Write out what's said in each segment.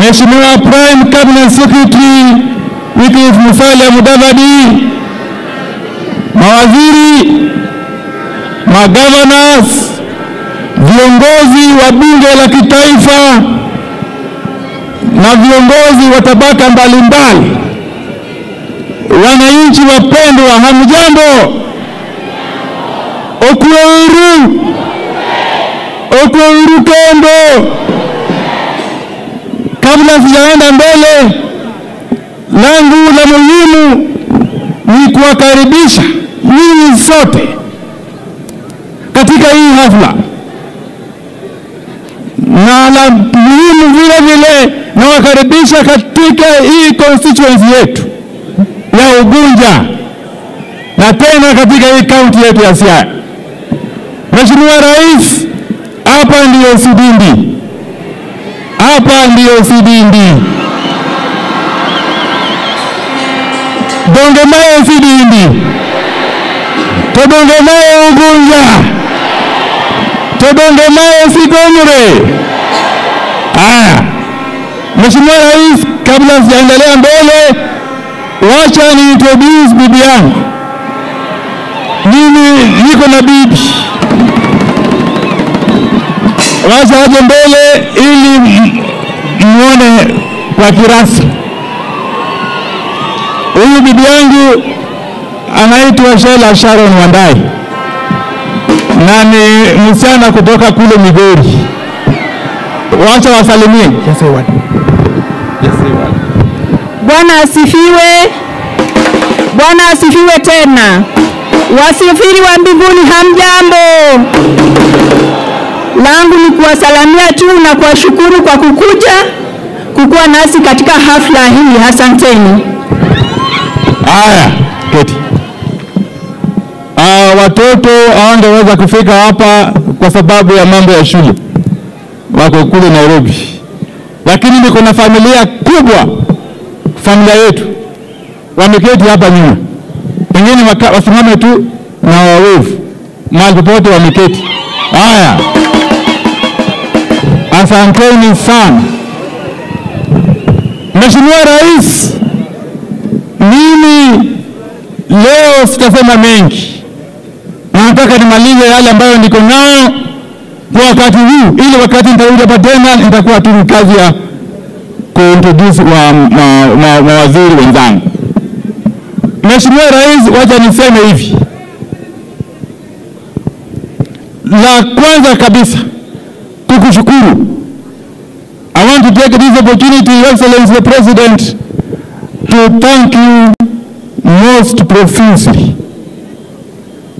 Mheshimiwa Prime Cabinet Secretary Wiki Musalia Mudavadi, mawaziri, magovernors, viongozi wa bunge la kitaifa na viongozi wa tabaka mbalimbali, wananchi wapendwa, hamjambo? Okwe huru kendo. Kabla sijaenda mbele, langu la muhimu ni kuwakaribisha ninyi sote katika hii hafla, na la muhimu vile vile na wakaribisha katika hii constituency yetu ya Ugunja, na tena katika hii county yetu ya Siaya. Mheshimiwa Rais, hapa ndiyo Sidindi. Dongemae Sidindi, todongemae Ugunja, todongemae Sikonyure. Haya, Mheshimiwa Rais, kabla sijaendelea mbele, wacha ni introduce bibi yangu. Mimi niko na bibi, wacha aje mbele ili muone kwa kirasi. Huyu bibi yangu anaitwa Sheila Sharon Wandayi, na ni msichana kutoka kule Migori. Wacha wasalimie. Yes, Bwana asifiwe. Bwana asifiwe tena. Wasafiri wa mbinguni, hamjambo. Langu ni kuwasalamia tu na kuwashukuru kwa kukuja kukuwa nasi katika hafla hii. Asanteni. Haya, keti. Watoto hawangeweza kufika hapa kwa sababu ya mambo ya shule, wako kule Nairobi, lakini niko na familia kubwa, familia yetu wameketi hapa nyuma. Pengine wasimame tu na wawevu mahali popote wameketi. Haya, asanteni sana. Mheshimiwa Rais, mimi leo sitasema mengi, nataka nimalize yale ambayo niko nayo kwa wakati huu, ili wakati nitarudi hapa tena nitakuwa tu kazi ya introduce mawaziri wenzangu. Mheshimiwa Rais, wacha niseme hivi. La kwanza kabisa, kukushukuru. I want to take this opportunity, Your Excellency the President, to thank you most profusely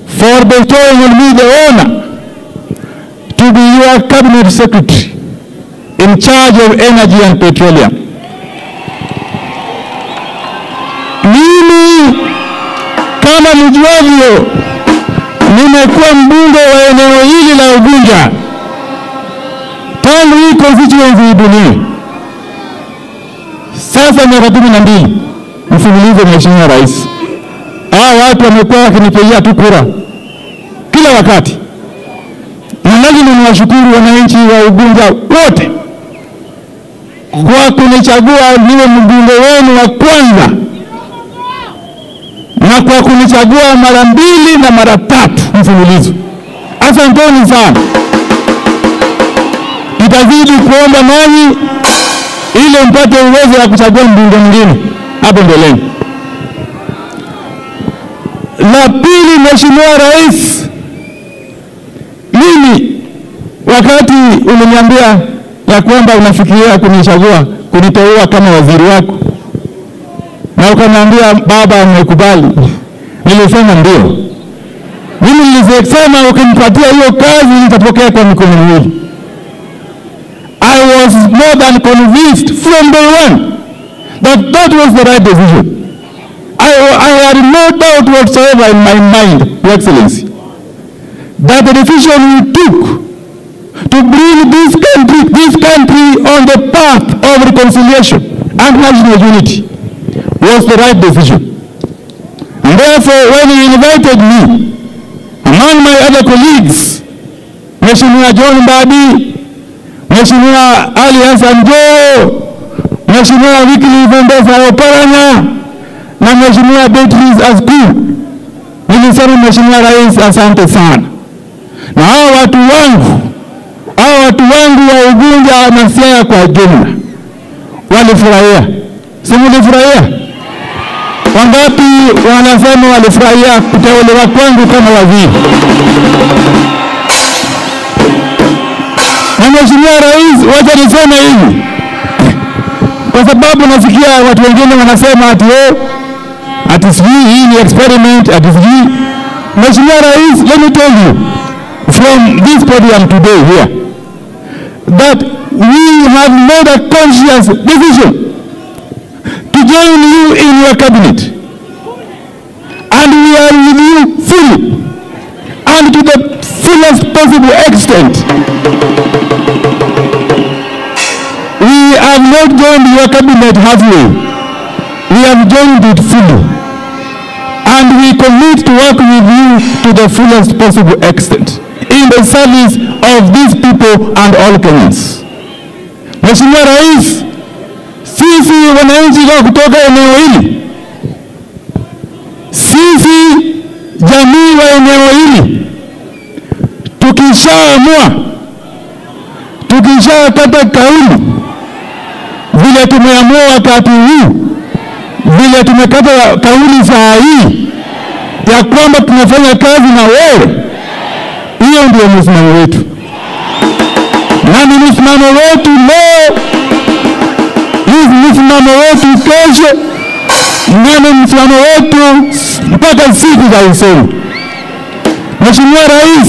for bestowing on me the honor to be your Cabinet Secretary in charge of energy and petroleum. Mimi kama mjuavyo, nimekuwa mbunge wa eneo hili la Ugunja tangu hii constituency ibuniwe, sasa miaka 12 mfululizo. Mheshimiwa Rais, hawa watu wamekuwa wakinipigia tu kura kila wakati, na lazima niwashukuru wananchi wa Ugunja wote kwa kunichagua niwe mbunge wenu wa kwanza, na kwa kunichagua mara 2 na mara 3 mfululizo. Asanteni sana. Nitazidi kuomba nanyi ili mpate uwezo wa kuchagua mbunge mwingine hapo mbeleni. La pili, Mheshimiwa Rais, mimi wakati uliniambia ya kwamba unafikiria kunichagua, kuniteua kama waziri wako, na ukaniambia baba amekubali, nilisema ndio. Mimi nilisema ukinipatia hiyo kazi nitapokea kwa mikono miwili. I was more than convinced from day one that that was the right decision. I had no doubt whatsoever in my mind, Your Excellency, that the decision we took to bring this country on the path of reconciliation and national unity was the right decision. And therefore, when you invited me, among my other colleagues, Mheshimiwa John Mbabi, Mheshimiwa Ali Hassanjo, Mheshimiwa Viki Livendeza Oparanya na Mheshimiwa Beatriz Azku. Nilisema Mheshimiwa Rais asante sana. Na hao watu wangu wa Ugunja na Siaya kwa jumla walifurahia. Si mlifurahia? Wangapi wanasema walifurahia kuteuliwa kwangu kama waziri? Mheshimiwa Rais, wacha niseme hivi. Kwa sababu nasikia watu wengine wanasema ati hii ni experiment, ati hii. Mheshimiwa Rais, let me tell you from this podium today here that we have made a conscious decision to join you in your cabinet. And we are with you fully and to the fullest possible extent. We have not joined your cabinet halfway. We have joined it fully. And we commit to work with you to the fullest possible extent in the service of these people and all Kenyans. Mheshimiwa Rais, sisi wananchi wa kutoka eneo hili, sisi jamii wa eneo hili, tukishaamua kauli vile tumeamua wakati huu, vile tumekata kauli saa hii ya kwamba tunafanya kazi na wewe, hiyo ndio msimamo wetu. Na msimamo wetu leo, msimamo wetu kesho, na msimamo wetu mpaka siku za usoni. Mheshimiwa Rais,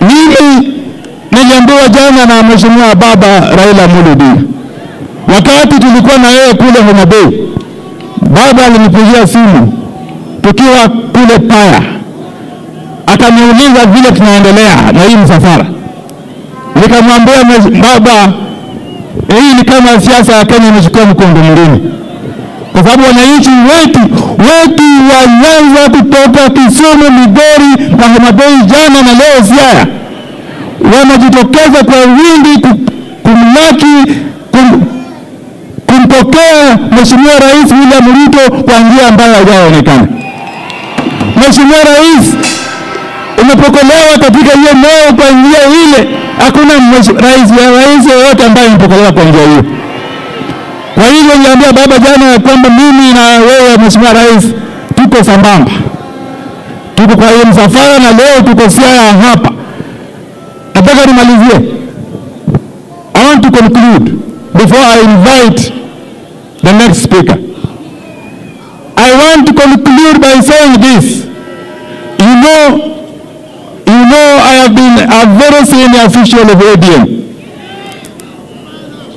mimi niliambiwa jana na Mheshimiwa Baba Raila Mudavadi. Wakati tulikuwa na yeye kule Homadei, Baba alinipigia simu tukiwa kule Paya, akaniuliza vile tunaendelea na hii msafara. Nikamwambia Baba, hii ni kama siasa ya Kenya imechukua mkondo mwingine, kwa sababu wananchi wetu wanaanza kutoka Kisumu, Migori na Homadei jana na leo Siaya wanajitokeza kwa wingi kumpokea Mheshimiwa Rais William Ruto kwa njia ambayo haijaonekana. Mheshimiwa Rais, umepokelewa katika hiyo leo kwa njia ile. Hakuna rais yeyote ambaye amepokelewa kwa njia hiyo. Kwa hivyo niliambia Baba jana kwamba mimi na wewe Mheshimiwa Rais tuko sambamba, tuko kwa hiyo msafara na leo tuko Siaya hapa. Nataka nimalizie. I want to conclude before I invite the next speaker. I want to conclude by saying this. You know I have been a very senior official of ODM.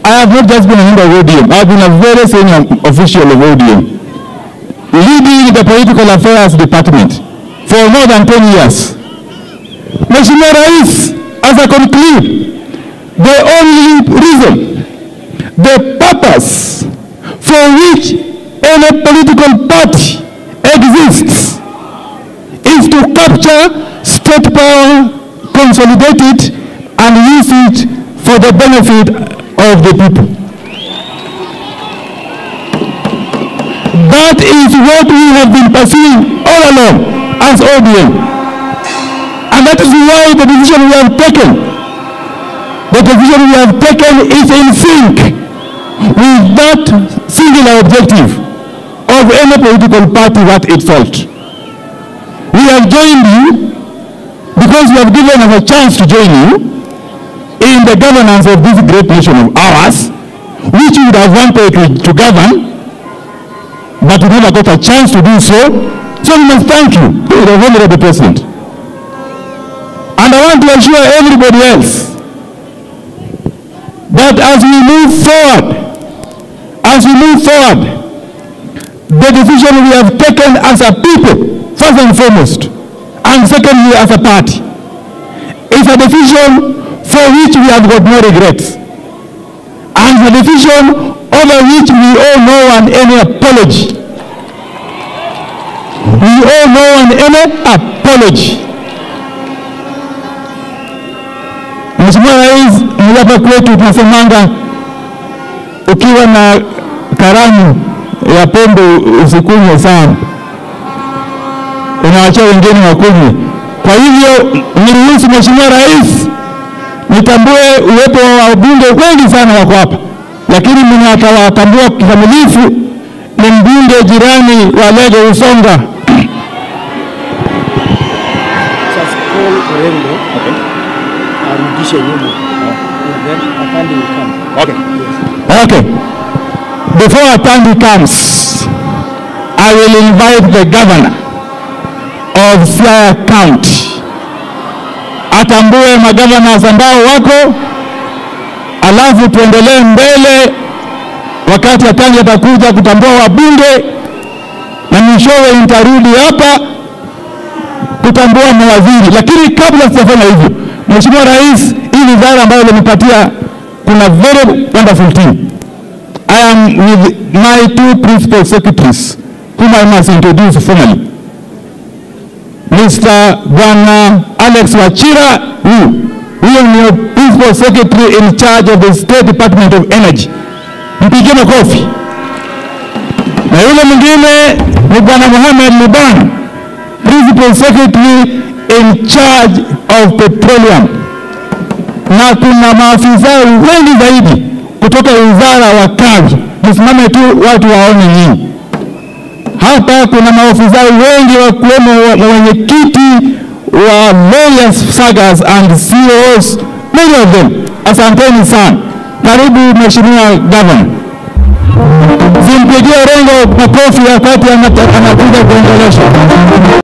I have not just been a member of ODM. I have been a very senior official of ODM, leading the political affairs department for more than 10 years. Mheshimiwa Rais, as I conclude, the only reason, the purpose for which any political party exists is to capture state power, consolidate it, and use it for the benefit of the people. That is what we have been pursuing all along as ODM. And that is why the decision we have taken, is in sync with that singular objective of any political party that it sought. We have joined you because you have given us a chance to join you in the governance of this great nation of ours, which you would have wanted to govern, but you never got a chance to do so. So we must thank you, the Honorable President. And I want to assure everybody else that as we move forward, the decision we have taken as a people, first and foremost, and secondly as a party, is a decision for which we have got no regrets, and a decision over which we owe no one any apology. We owe no one any apology. Mheshimiwa Rais, mlapa kwetu tunasemanga ukiwa na karamu ya pombe usikunywe sana, unawacha wengine wakunywe. Kwa hivyo niruhusu Mheshimiwa Rais nitambue uwepo wa wabunge wengi sana wako hapa, lakini mimi atawatambua kikamilifu ni mbunge jirani wa Lege Usonga. Okay. Before Atandi comes, I will invite the governor of Siaya County. Atambue magavana ambao wako, alafu tuendelee mbele. Wakati Atandi atakuja kutambua wabunge, na mwishowe nitarudi hapa kutambua mawaziri. Lakini kabla sijafanya hivyo, Mheshimiwa Rais, hii wizara ambayo nimepatia kuna very wonderful team. I am with my two principal secretaries, whom I must introduce formally. Mr. Bwana Alex Wachira, who is your principal secretary in charge of the State Department of Energy. Mpige makofi. Na yule mwingine ni Bwana Muhammad Liban, principal secretary in charge of petroleum. Na kuna maafisa wengi zaidi kutoka wizara wa kazi. Msimame tu watu waone nyinyi. Hapa kuna maafisa wengi wakiwemo mwenyekiti wa various sagas and CEOs, many of them. Asanteni sana. Karibu Mheshimiwa Governor. Simpigie rengo makofi wakati anakuja kuongelesha.